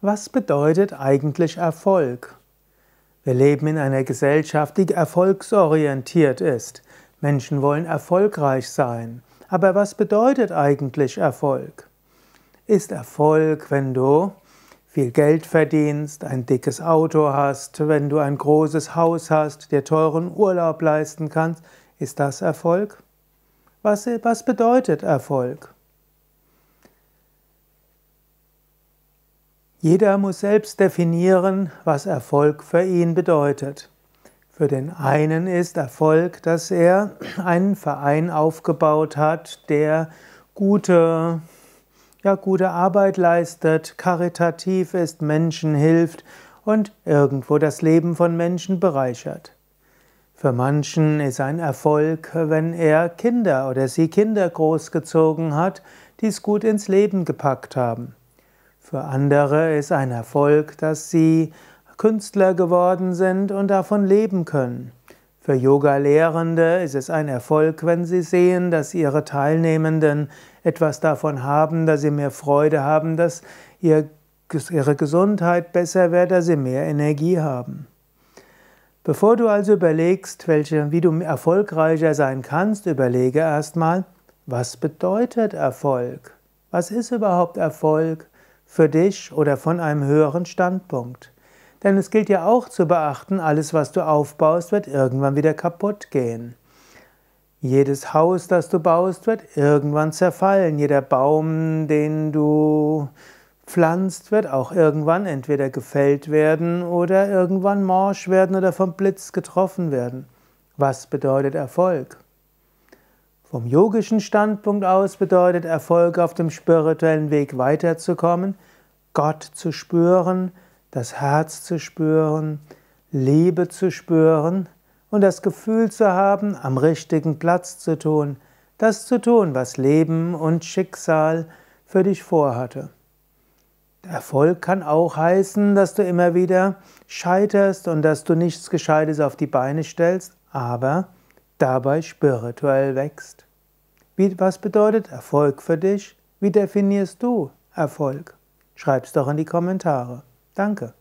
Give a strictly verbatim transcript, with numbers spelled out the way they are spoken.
Was bedeutet eigentlich Erfolg? Wir leben in einer Gesellschaft, die erfolgsorientiert ist. Menschen wollen erfolgreich sein. Aber was bedeutet eigentlich Erfolg? Ist Erfolg, wenn du viel Geld verdienst, ein dickes Auto hast, wenn du ein großes Haus hast, dir teuren Urlaub leisten kannst? Ist das Erfolg? Was, was bedeutet Erfolg? Jeder muss selbst definieren, was Erfolg für ihn bedeutet. Für den einen ist Erfolg, dass er einen Verein aufgebaut hat, der gute, ja, gute Arbeit leistet, karitativ ist, Menschen hilft und irgendwo das Leben von Menschen bereichert. Für manchen ist ein Erfolg, wenn er Kinder oder sie Kinder großgezogen hat, die es gut ins Leben gepackt haben. Für andere ist ein Erfolg, dass sie Künstler geworden sind und davon leben können. Für Yoga-Lehrende ist es ein Erfolg, wenn sie sehen, dass ihre Teilnehmenden etwas davon haben, dass sie mehr Freude haben, dass ihre Gesundheit besser wird, dass sie mehr Energie haben. Bevor du also überlegst, welche, wie du erfolgreicher sein kannst, überlege erstmal, was bedeutet Erfolg? Was ist überhaupt Erfolg für dich oder von einem höheren Standpunkt? Denn es gilt ja auch zu beachten, alles, was du aufbaust, wird irgendwann wieder kaputt gehen. Jedes Haus, das du baust, wird irgendwann zerfallen. Jeder Baum, den du pflanzt, wird auch irgendwann entweder gefällt werden oder irgendwann morsch werden oder vom Blitz getroffen werden. Was bedeutet Erfolg? Vom yogischen Standpunkt aus bedeutet Erfolg, auf dem spirituellen Weg weiterzukommen, Gott zu spüren, das Herz zu spüren, Liebe zu spüren und das Gefühl zu haben, am richtigen Platz zu tun, das zu tun, was Leben und Schicksal für dich vorhatte. Erfolg kann auch heißen, dass du immer wieder scheiterst und dass du nichts Gescheites auf die Beine stellst, aber dabei spirituell wächst. Wie, was bedeutet Erfolg für dich? Wie definierst du Erfolg? Schreib's doch in die Kommentare. Danke.